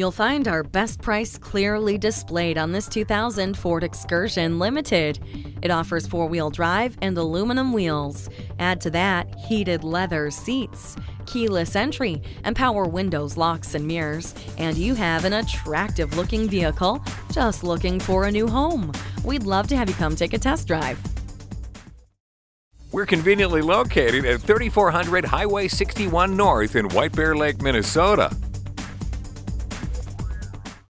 You'll find our best price clearly displayed on this 2000 Ford Excursion Limited. It offers four-wheel drive and aluminum wheels. Add to that heated leather seats, keyless entry, and power windows, locks, and mirrors, and you have an attractive-looking vehicle just looking for a new home. We'd love to have you come take a test drive. We're conveniently located at 3400 Highway 61 North in White Bear Lake, Minnesota.